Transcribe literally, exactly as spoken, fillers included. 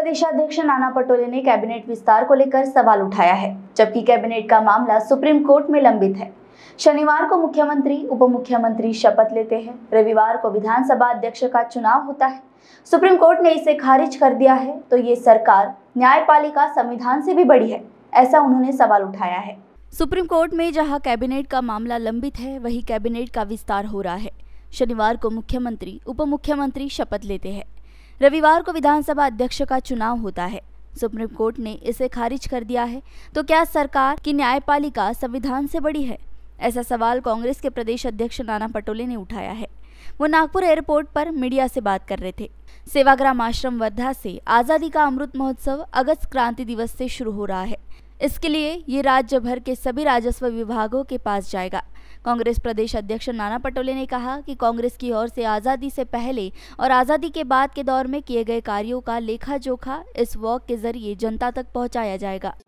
प्रदेशाध्यक्ष नाना पटोले ने कैबिनेट विस्तार को लेकर सवाल उठाया है, जबकि कैबिनेट का मामला सुप्रीम कोर्ट में लंबित है। शनिवार को मुख्यमंत्री, उप मुख्यमंत्री शपथ लेते हैं। रविवार को विधानसभा अध्यक्ष का चुनाव होता है। सुप्रीम कोर्ट ने इसे खारिज कर दिया है तो ये सरकार, न्यायपालिका संविधान से भी बड़ी है, ऐसा उन्होंने सवाल उठाया है। सुप्रीम कोर्ट में जहां कैबिनेट का मामला लंबित है, वहीं कैबिनेट का विस्तार हो रहा है। शनिवार को मुख्यमंत्री, उप मुख्यमंत्री शपथ लेते हैं। रविवार को विधानसभा अध्यक्ष का चुनाव होता है। सुप्रीम कोर्ट ने इसे खारिज कर दिया है तो क्या सरकार की न्यायपालिका संविधान से बड़ी है, ऐसा सवाल कांग्रेस के प्रदेश अध्यक्ष नाना पटोले ने उठाया है। वो नागपुर एयरपोर्ट पर मीडिया से बात कर रहे थे। सेवाग्राम आश्रम वर्धा से आज़ादी का अमृत महोत्सव अगस्त क्रांति दिवस से शुरू हो रहा है। इसके लिए ये राज्य भर के सभी राजस्व विभागों के पास जाएगा। कांग्रेस प्रदेश अध्यक्ष नाना पटोले ने कहा कि कांग्रेस की ओर से आज़ादी से पहले और आज़ादी के बाद के दौर में किए गए कार्यों का लेखा जोखा इस वॉक के जरिए जनता तक पहुंचाया जाएगा।